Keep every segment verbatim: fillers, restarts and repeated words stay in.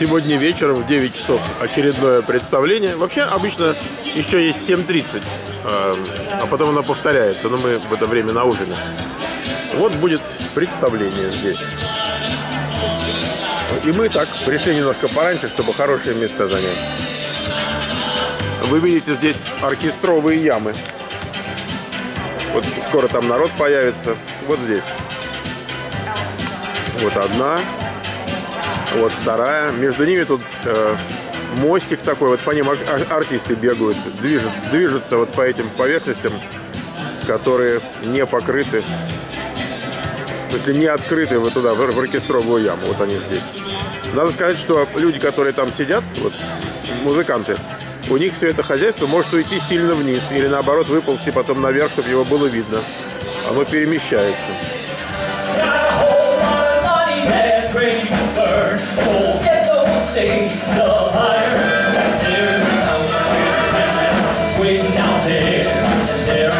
Сегодня вечером в девять часов очередное представление. Вообще, обычно еще есть в семь тридцать, а потом она повторяется, но мы в это время на ужине. Вот будет представление здесь. И мы так пришли немножко пораньше, чтобы хорошие места занять. Вы видите здесь оркестровые ямы. Вот скоро там народ появится. Вот здесь. Вот одна. Вот вторая. Между ними тут э, мостик такой. Вот по ним ар артисты бегают. Движут, движутся вот по этим поверхностям, которые не покрыты. Если не открыты вот туда, в оркестровую яму. Вот они здесь. Надо сказать, что люди, которые там сидят, вот, музыканты, у них все это хозяйство может уйти сильно вниз. Или наоборот выползти потом наверх, чтобы его было видно. Оно перемещается. That I will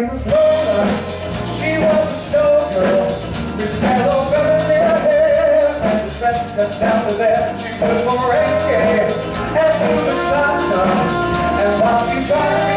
name was Lola. She was a showgirl with yellow feathers in her hair, and the dress that down to there she put for a care. And she was shotgun, and while she tried